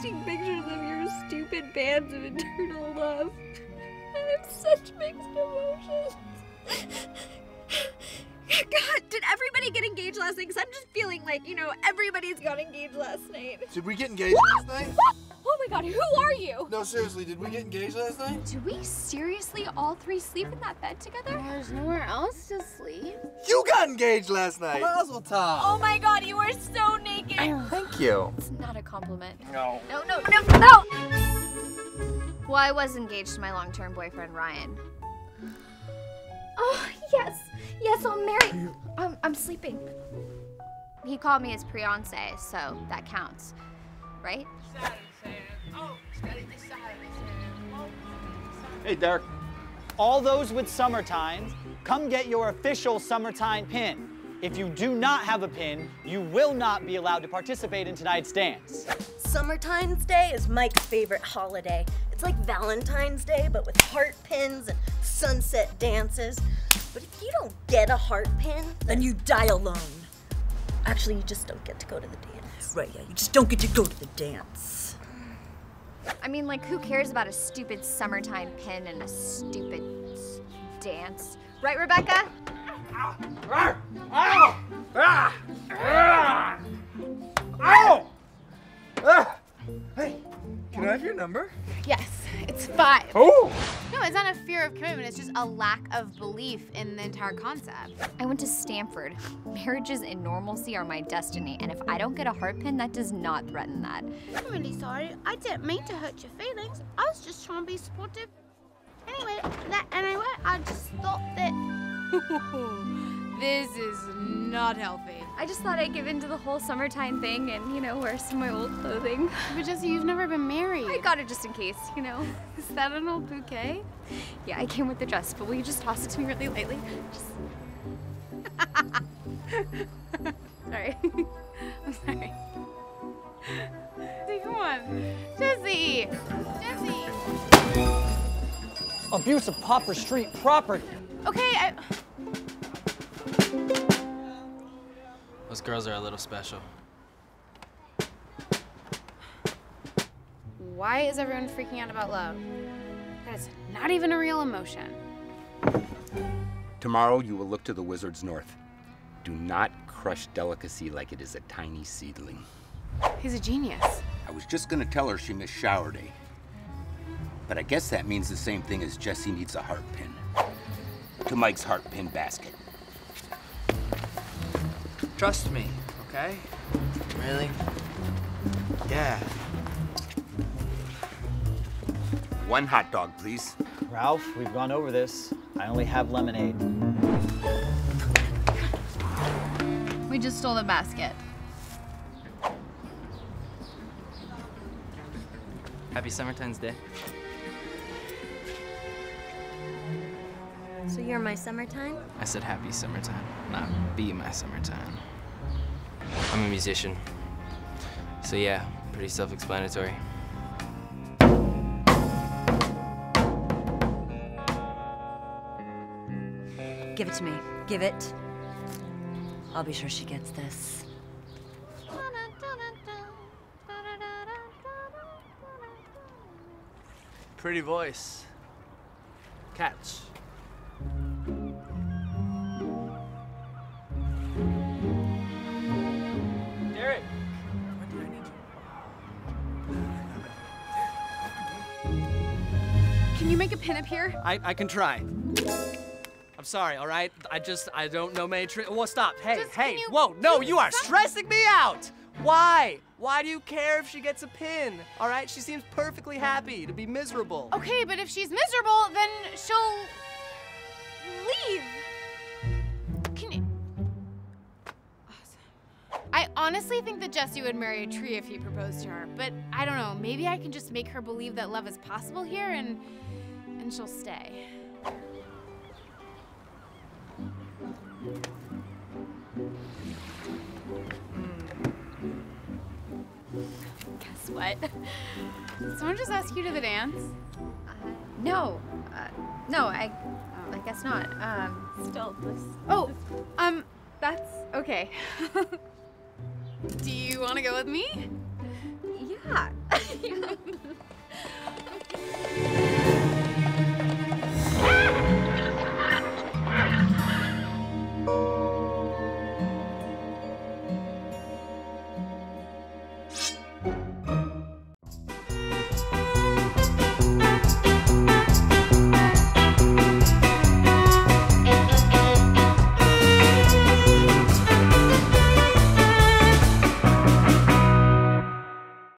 posting pictures of your stupid bands of eternal love. I have such mixed emotions. God, did everybody get engaged last night? Because I'm just feeling like, you know, everybody's got engaged last night. Did we get engaged last night? Oh my God, who are you? No, seriously, did we get engaged last night? Do we seriously all three sleep in that bed together? No, there's nowhere else to sleep. You got engaged last night. Mazel tov. Oh my God, you are so naked. Thank you. It's not a compliment. No. No, no, no, no. Well, I was engaged to my long-term boyfriend, Ryan. Oh, yes. Yes, I'll marry. I'm sleeping. He called me his fiancé, so that counts, right? Hey, Derek. All those with Summertines, come get your official Summertine pin. If you do not have a pin, you will not be allowed to participate in tonight's dance. Summertine's Day is Mike's favorite holiday. It's like Valentine's Day, but with heart pins and sunset dances. But if you don't get a heart pin, then you die alone. Actually, you just don't get to go to the dance. Right, yeah, you just don't get to go to the dance. I mean, like, who cares about a stupid summertime pin and a stupid dance? Right, Rebecca? Hey, can I have your number? Yes. It's 5. Oh! No, it's not a fear of commitment, it's just a lack of belief in the entire concept. I went to Stanford. Marriages and normalcy are my destiny, and if I don't get a heart pin, that does not threaten that. I'm really sorry. I didn't mean to hurt your feelings. I was just trying to be supportive. Anyway, I just thought that... This is not healthy. I just thought I'd give in to the whole summertime thing and, you know, wear some of my old clothing. But Jesse, you've never been married. I got it just in case, you know. Is that an old bouquet? Yeah, I came with the dress, but will you just toss it to me really lightly? Just... Sorry. I'm sorry. Come on. Jesse! Jesse! Abuse of Popper Street property. Okay, Those girls are a little special. Why is everyone freaking out about love? That is not even a real emotion. Tomorrow you will look to the wizard's north. Do not crush delicacy like it is a tiny seedling. He's a genius. I was just gonna tell her she missed shower day. But I guess that means the same thing as Jesse needs a heart pin. To Mike's heart pin basket. Trust me, okay? Really? Yeah. One hot dog, please. Ralph, we've gone over this. I only have lemonade. We just stole the basket. Happy Summertine's Day. So you're my summertime? I said happy summertime, not be my summertime. I'm a musician, so yeah, pretty self-explanatory. Give it to me. Give it. I'll be sure she gets this. Pretty voice. Catch. Derek. Can you make a pin up here? I can try. I'm sorry, all right? I don't know many tricks. Well, stop. Hey, whoa, no, you are stressing me out. Why? Why do you care if she gets a pin? All right, she seems perfectly happy to be miserable. Okay, but if she's miserable, then she'll leave. Can you? Awesome. I honestly think that Jesse would marry a tree if he proposed to her, but I don't know, maybe I can just make her believe that love is possible here and she'll stay. Guess what? Did someone just ask you to the dance? No. No, I guess not. Still, this... Oh, that's okay. Do you want to go with me? Yeah, that?